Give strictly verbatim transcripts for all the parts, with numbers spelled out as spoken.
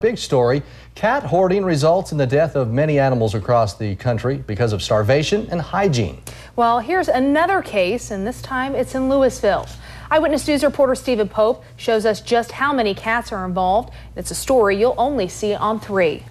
Big story, cat hoarding results in the death of many animals across the country because of starvation and hygiene. Well, here's another case, and this time it's in Lewisville. Eyewitness News reporter Stephen Pope shows us just how many cats are involved. It's a story you'll only see on three.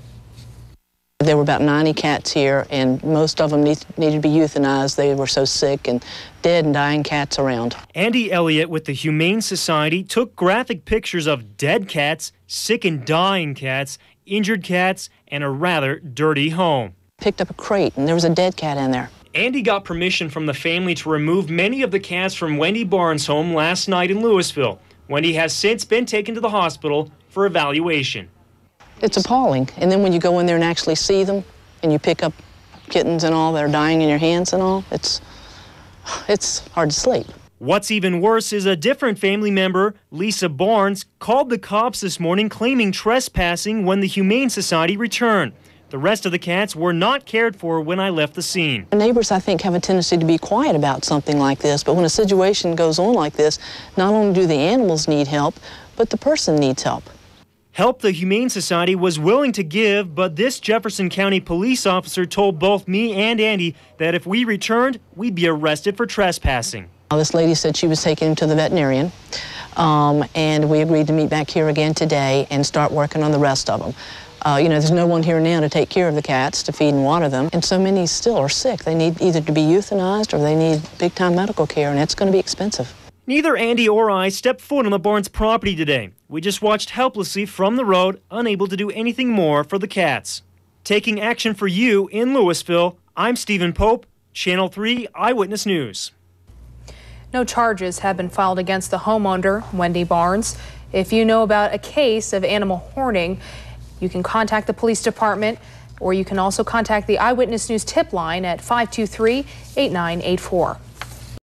There were about ninety cats here, and most of them need, needed to be euthanized. They were so sick, and dead and dying cats around. Andy Elliott with the Humane Society took graphic pictures of dead cats, sick and dying cats, injured cats, and a rather dirty home. Picked up a crate, and there was a dead cat in there. Andy got permission from the family to remove many of the cats from Wendy Barnes' home last night in Lewisville. Wendy has since been taken to the hospital for evaluation. It's appalling. And then when you go in there and actually see them, and you pick up kittens and all that are dying in your hands and all, it's, it's hard to sleep. What's even worse is a different family member, Lisa Barnes, called the cops this morning claiming trespassing when the Humane Society returned. The rest of the cats were not cared for when I left the scene. The neighbors, I think, have a tendency to be quiet about something like this, but when a situation goes on like this, not only do the animals need help, but the person needs help. Help the Humane Society was willing to give, but this Jefferson County police officer told both me and Andy that if we returned, we'd be arrested for trespassing. This lady said she was taking him to the veterinarian, um, and we agreed to meet back here again today and start working on the rest of them. Uh, you know, there's no one here now to take care of the cats, to feed and water them, and so many still are sick. They need either to be euthanized or they need big-time medical care, and that's going to be expensive. Neither Andy or I stepped foot on the Barnes property today. We just watched helplessly from the road, unable to do anything more for the cats. Taking action for you in Lewisville, I'm Stephen Pope, Channel three Eyewitness News. No charges have been filed against the homeowner, Wendy Barnes. If you know about a case of animal hoarding, you can contact the police department, or you can also contact the Eyewitness News tip line at five two three, eight nine eight four.